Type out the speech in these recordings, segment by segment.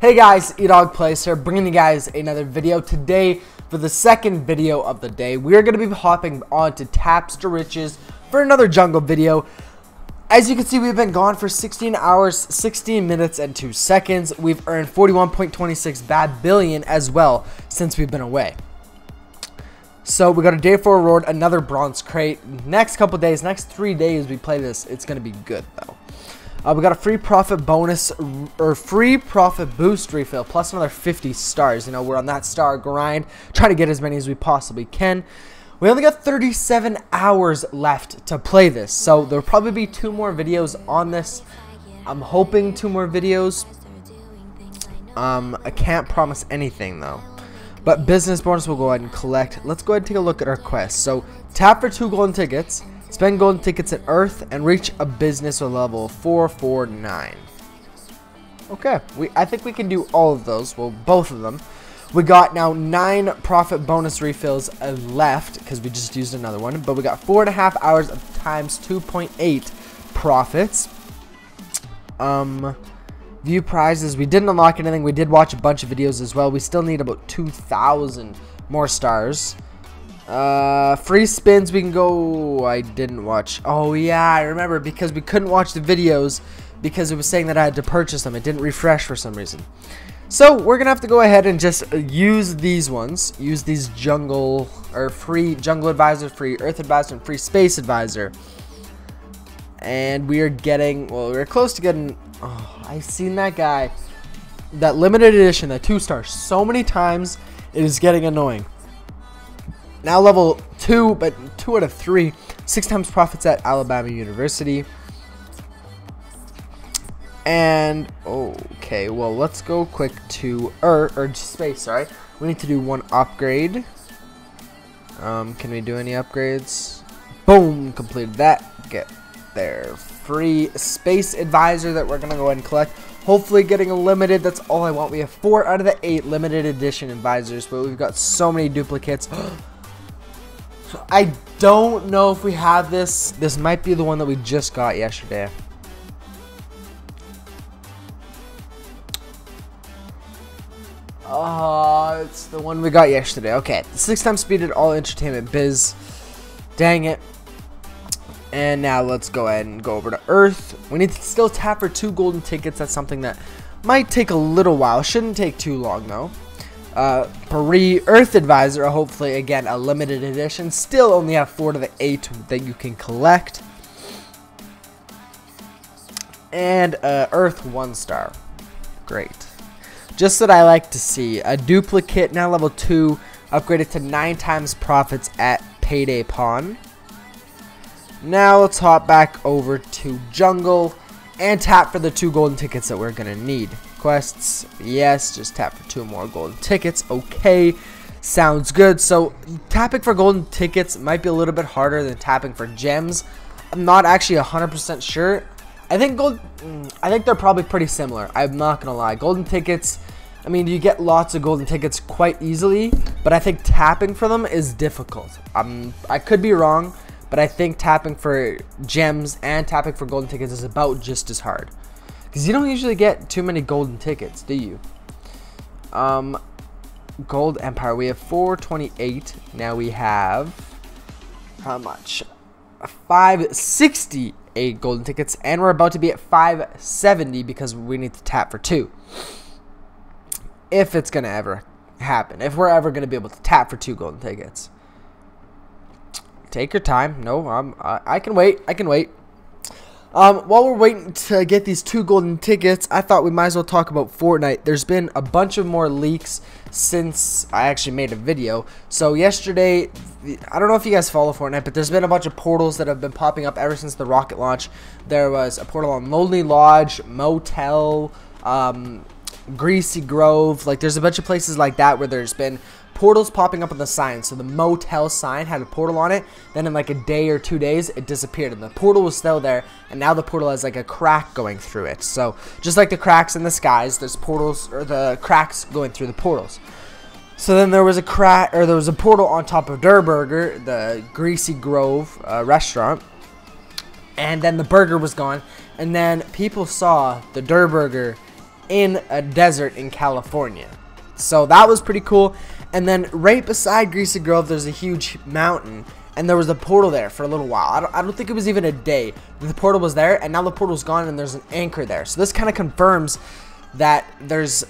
Hey guys, EDogPlays here, bringing you guys another video. Today, for the second video of the day, we're going to be hopping on to Taps to Riches for another jungle video. As you can see, we've been gone for 16 hours, 16 minutes, and 2 seconds. We've earned 41.26 bad billion as well since we've been away. So we got a day 4 reward, another bronze crate. Next couple days, next 3 days we play this, it's going to be good though. We got a free profit bonus, or free profit boost refill, plus another 50 stars. You know, we're on that star grind, trying to get as many as we possibly can. We only got 37 hours left to play this, so there'll probably be 2 more videos on this. I'm hoping 2 more videos. I can't promise anything though. But business bonus we'll go ahead and collect. Let's go ahead and take a look at our quest. So, tap for 2 golden tickets. Spend golden tickets at Earth and reach a business or level 449. Okay, I think we can do all of those. Well, both of them. We got now 9 profit bonus refills left because we just used another one. But we got 4.5 hours of times 2.8 profits. View prizes. We didn't unlock anything. We did watch a bunch of videos as well. We still need about 2,000 more stars. Free spins we can go. I didn't watch. Oh yeah, I remember, because we couldn't watch the videos because it was saying that I had to purchase them. It didn't refresh for some reason. So we're gonna have to go ahead and just use these ones. Use these jungle, or free jungle advisor, free earth advisor, and free space advisor. And we are getting, well, we're close to getting, oh, I've seen that guy, that limited edition, that 2-star so many times, it is getting annoying. Now level 2, but 2 out of 3, 6 times profits at Alabama University. And okay, well, let's go quick to space. Sorry, we need to do 1 upgrade. Can we do any upgrades? Boom, completed that. Get there. Free space advisor that we're gonna go ahead and collect. Hopefully getting a limited, that's all I want. We have 4 out of the 8 limited edition advisors, but we've got so many duplicates. I don't know if we have this. This might be the one that we just got yesterday. It's the one we got yesterday. Okay, 6 times speed at all entertainment biz. Dang it. And now let's go ahead and go over to Earth. We need to still tap for 2 golden tickets. That's something that might take a little while. Shouldn't take too long though. Free Earth Advisor, hopefully again a limited edition. Still only have 4 out of the 8 that you can collect. And Earth 1-star, great. Just that I like to see a duplicate. Now level 2, upgraded to 9 times profits at Payday Pawn. Now let's hop back over to jungle and tap for the 2 golden tickets that we're gonna need. Quests, yes, just tap for 2 more golden tickets. Okay, sounds good. So tapping for golden tickets might be a little bit harder than tapping for gems. I'm not actually 100% sure. I think they're probably pretty similar. I'm not gonna lie, golden tickets, I mean, you get lots of golden tickets quite easily, but I think tapping for them is difficult. I could be wrong, but I think tapping for gems and tapping for golden tickets is about just as hard, because you don't usually get too many golden tickets, do you? Gold Empire, we have 428. Now we have how much? 568 golden tickets, and we're about to be at 570 because we need to tap for 2. If it's gonna ever happen, if we're ever gonna be able to tap for 2 golden tickets. Take your time. No, I can wait. I can wait. While we're waiting to get these 2 golden tickets, I thought we might as well talk about Fortnite. There's been a bunch of more leaks since I actually made a video. So yesterday, I don't know if you guys follow Fortnite, but there's been a bunch of portals that have been popping up ever since the rocket launch. There was a portal on Lonely Lodge, Motel, Greasy Grove. Like, there's a bunch of places like that where there's been portals popping up on the sign. So the motel sign had a portal on it, then in like a day or 2 days it disappeared, and the portal was still there, and now the portal has like a crack going through it. So just like the cracks in the skies, there's portals, or the cracks going through the portals. So then there was a crack, or there was a portal on top of Der Burger, the Greasy Grove restaurant, and then the burger was gone, and then people saw the Der Burger in a desert in California. So that was pretty cool. And then right beside Greasy Grove, there's a huge mountain, and there was a portal there for a little while. I don't think it was even a day. The portal was there, and now the portal's gone, and there's an anchor there. So this kind of confirms that there's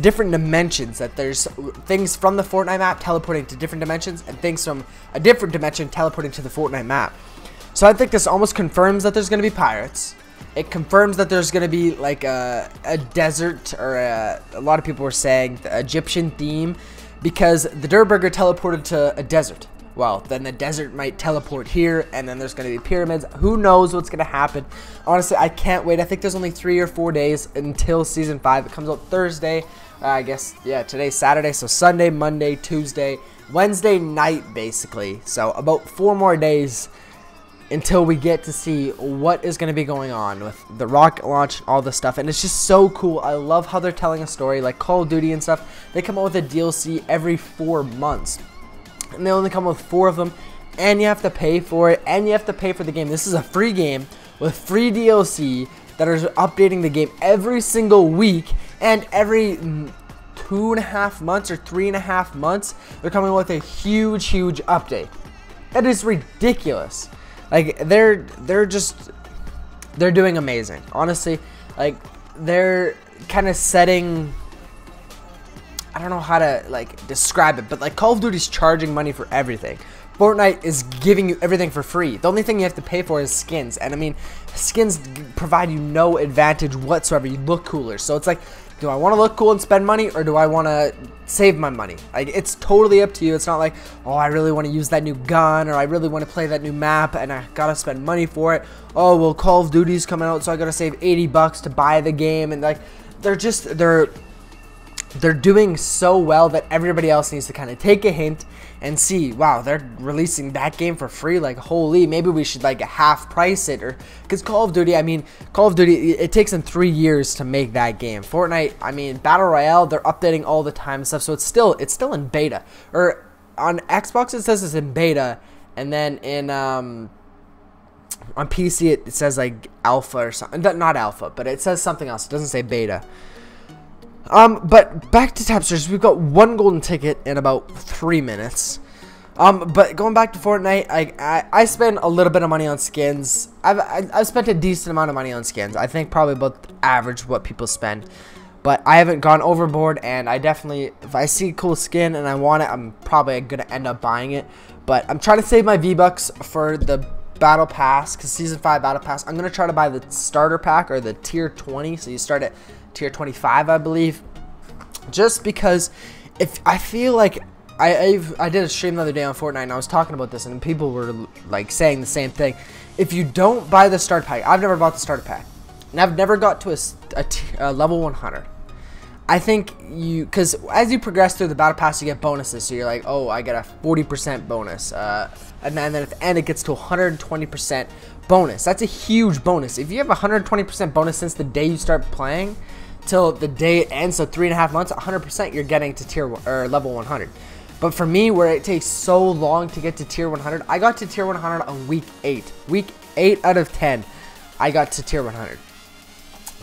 different dimensions, that there's things from the Fortnite map teleporting to different dimensions, and things from a different dimension teleporting to the Fortnite map. So I think this almost confirms that there's going to be pirates. It confirms that there's going to be like a desert, or a lot of people were saying the Egyptian theme, because the Der Burger teleported to a desert. Well, then the desert might teleport here, and then there's going to be pyramids. Who knows what's going to happen? Honestly, I can't wait. I think there's only 3 or 4 days until Season 5. It comes out Thursday. I guess, yeah, today's Saturday, so Sunday, Monday, Tuesday, Wednesday night, basically. So about 4 more days until we get to see what is going to be going on with the rocket launch and all this stuff. And it's just so cool. I love how they're telling a story, like Call of Duty and stuff. They come out with a DLC every 4 months, and they only come with 4 of them, and you have to pay for it, and you have to pay for the game. This is a free game with free DLC that is updating the game every single week, and every 2.5 months or 3.5 months, they're coming with a huge, huge update. That is ridiculous. Like, they're doing amazing, honestly. Like, they're kind of setting, I don't know how to like describe it, but like Call of Duty's charging money for everything. Fortnite is giving you everything for free. The only thing you have to pay for is skins, and I mean, skins provide you no advantage whatsoever. You look cooler. So it's like, do I want to look cool and spend money, or do I want to save my money? Like, it's totally up to you. It's not like, oh, I really want to use that new gun, or I really want to play that new map, and I gotta spend money for it. Oh, well, Call of Duty's coming out, so I gotta save $80 to buy the game. And like, they're doing so well that everybody else needs to kind of take a hint and see, wow, they're releasing that game for free, like, holy, maybe we should like half price it. Or because Call of Duty, I mean, Call of Duty, it takes them 3 years to make that game. Fortnite, I mean, Battle Royale, they're updating all the time and stuff, so it's still in beta. Or on Xbox it says it's in beta, and then in on PC it says like alpha or something. Not alpha, but it says something else. It doesn't say beta. But back to Tapsters, we've got 1 golden ticket in about 3 minutes. But going back to Fortnite, I spend a little bit of money on skins. I've spent a decent amount of money on skins. I think probably about the average what people spend. But I haven't gone overboard, and I definitely, if I see a cool skin and I want it, I'm probably going to end up buying it. But I'm trying to save my V-Bucks for the Battle Pass, because Season 5 Battle Pass. I'm going to try to buy the starter pack, or the Tier 20, so you start at Tier 25, I believe, just because if I feel like I did a stream the other day on Fortnite, and I was talking about this, and people were like saying the same thing. If you don't buy the starter pack, I've never bought the starter pack, and I've never got to a level 100. I think you, because as you progress through the battle pass, you get bonuses. So you're like, oh, I get a 40% bonus, and then at the end it gets to 120% bonus. That's a huge bonus. If you have 120% bonus since the day you start playing till the day it ends, so 3.5 months, 100%, you're getting to level 100. But for me, where it takes so long to get to tier 100, I got to tier 100 on week 8. Week 8 out of 10, I got to tier 100.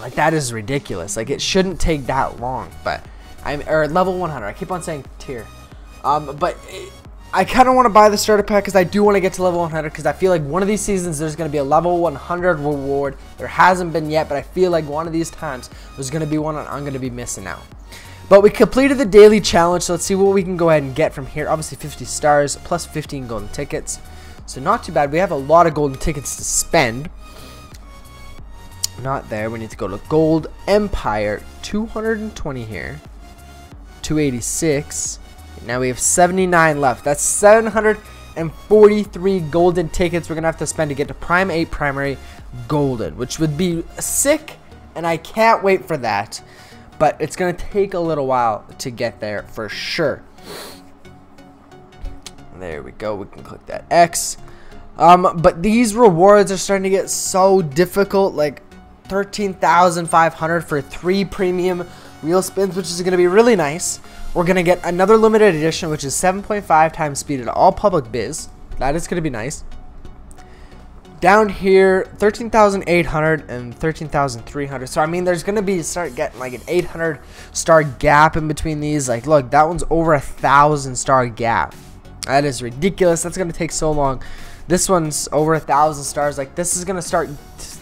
Like, that is ridiculous. Like, it shouldn't take that long. But or level 100. I keep on saying tier. But I kind of want to buy the starter pack because I do want to get to level 100. Because I feel like one of these seasons there's going to be a level 100 reward. There hasn't been yet, but I feel like one of these times there's going to be one, and I'm going to be missing out. But we completed the daily challenge, so let's see what we can go ahead and get from here. Obviously, 50 stars plus 15 golden tickets. So not too bad. We have a lot of golden tickets to spend. Not there. We need to go to Gold Empire. 220 here. 286. Now we have 79 left. That's 743 golden tickets we're gonna have to spend to get to Prime 8 Primary Golden, which would be sick, and I can't wait for that. But it's gonna take a little while to get there for sure. There we go. We can click that X. But these rewards are starting to get so difficult. Like, 13,500 for 3 premium wheel spins, which is going to be really nice. We're going to get another limited edition, which is 7.5 times speed at all public biz. That is going to be nice. Down here, 13,800 and 13,300. So, I mean, there's going to be, start getting like an 800 star gap in between these. Like, look, that one's over 1,000 star gap. That is ridiculous. That's going to take so long. This one's over 1,000 stars. Like, this is going to start,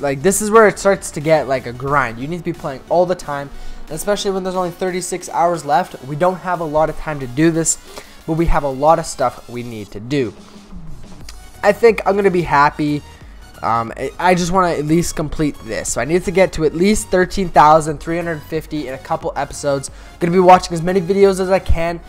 like, this is where it starts to get like a grind. You need to be playing all the time, especially when there's only 36 hours left. We don't have a lot of time to do this, but we have a lot of stuff we need to do. I think I'm going to be happy. I just want to at least complete this. So I need to get to at least 13,350 in a couple episodes. I'm going to be watching as many videos as I can.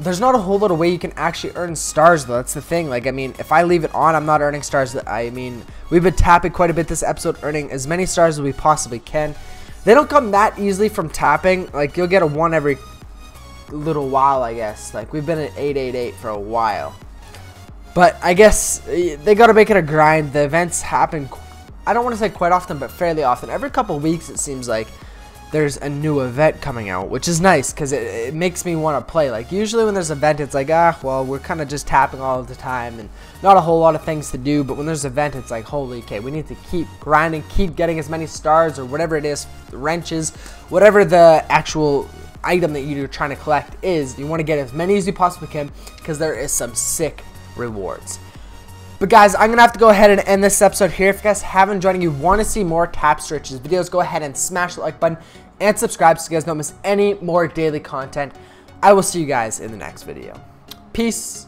There's not a whole lot of way you can actually earn stars, though. That's the thing. Like, I mean, if I leave it on, I'm not earning stars. I mean, we've been tapping quite a bit this episode, earning as many stars as we possibly can. They don't come that easily from tapping. Like, you'll get a 1 every little while, I guess. Like, we've been at 888 for a while. But I guess they got to make it a grind. The events happen, I don't want to say quite often, but fairly often. Every couple weeks, it seems like there's a new event coming out, which is nice because it makes me want to play. Like, usually when there's an event, it's like, ah, well, we're kind of just tapping all the time and not a whole lot of things to do. But when there's an event, it's like, holy okay, we need to keep grinding, keep getting as many stars or whatever it is, wrenches, whatever the actual item that you're trying to collect is. You want to get as many as you possibly can because there is some sick rewards. But guys, I'm gonna have to go ahead and end this episode here. If you guys have enjoyed and you want to see more Taps to Riches videos, go ahead and smash the like button and subscribe so you guys don't miss any more daily content. I will see you guys in the next video. Peace.